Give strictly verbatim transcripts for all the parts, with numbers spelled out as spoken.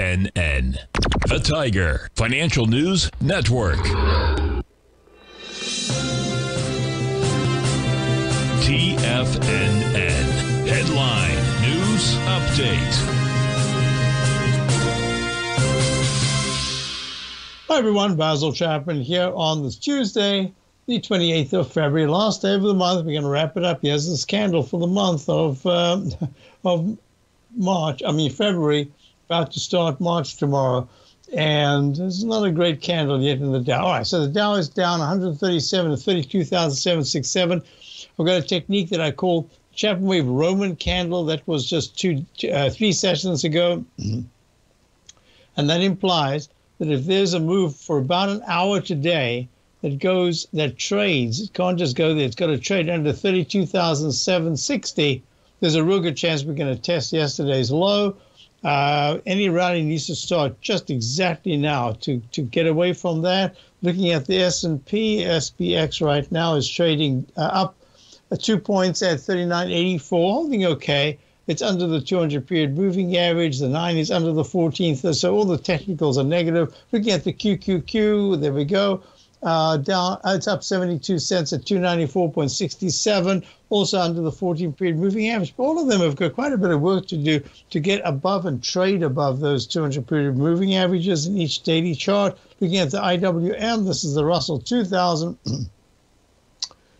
T F N N, the Tiger Financial News Network. T F N N Headline News Update. Hi everyone, Basil Chapman here on this Tuesday, the twenty-eighth of February, last day of the month. We're going to wrap it up. Here's this candle for the month of um, of March. I mean February. About to start March tomorrow, and there's not a great candle yet in the Dow. All right, so the Dow is down one hundred thirty-seven to thirty-two thousand seven hundred sixty-seven. I've got a technique that I call Chapman wave Roman candle. That was just two, uh, three sessions ago, mm-hmm. And that implies that if there's a move for about an hour today that goes, that trades, it can't just go there. It's got to trade under thirty-two thousand seven hundred sixty. There's a real good chance we're going to test yesterday's low. Uh, any rally needs to start just exactly now to, to get away from that. Looking at the S and P, S P X right now is trading uh, up uh, two points at thirty-nine eighty-four, holding okay. It's under the two hundred period moving average. The nine is under the fourteenth, so all the technicals are negative. Looking at the Q Q Q, there we go. Uh, down, it's up seventy-two cents at two ninety-four sixty-seven, also under the fourteen period moving average. But all of them have got quite a bit of work to do to get above and trade above those two hundred period moving averages in each daily chart. Looking at the I W M, this is the Russell two thousand,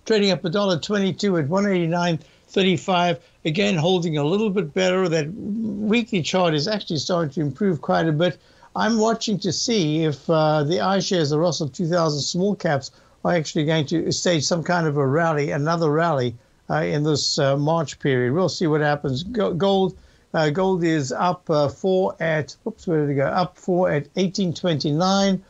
trading up one dollar twenty-two at one eighty-nine thirty-five. Again, holding a little bit better. That weekly chart is actually starting to improve quite a bit. I'm watching to see if uh, the iShares, the Russell two thousand small caps, are actually going to stage some kind of a rally, another rally uh, in this uh, March period. We'll see what happens. Gold, uh, gold is up uh, four at. Oops, where did it go? Up four at eighteen twenty-nine.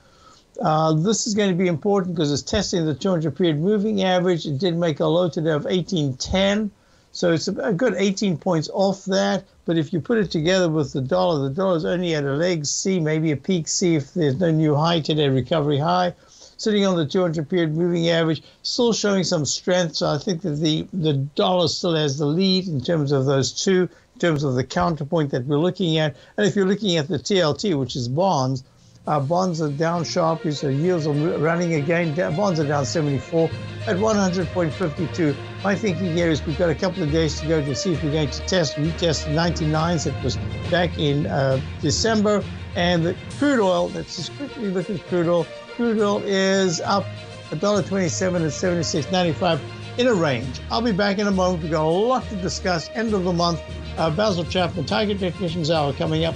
Uh, this is going to be important because it's testing the two hundred period moving average. It did make a low today of eighteen ten. So it's a good eighteen points off that. But if you put it together with the dollar, the dollar is only at a leg C, maybe a peak C if there's no new high today, recovery high. Sitting on the two hundred period moving average, still showing some strength. So I think that the, the dollar still has the lead in terms of those two, in terms of the counterpoint that we're looking at. And if you're looking at the T L T, which is bonds, Uh, bonds are down sharply, so yields are running again. Bonds are down seventy-four at one hundred point five two. My thinking here is we've got a couple of days to go to see if we're going to test, retest the ninety-nines that was back in uh, December. And the crude oil, let's just quickly look at crude oil. Crude oil is up one dollar twenty-seven at seventy-six ninety-five in a range. I'll be back in a moment. We've got a lot to discuss. End of the month. Uh, Basil Chapman, Tiger Technician's Hour coming up.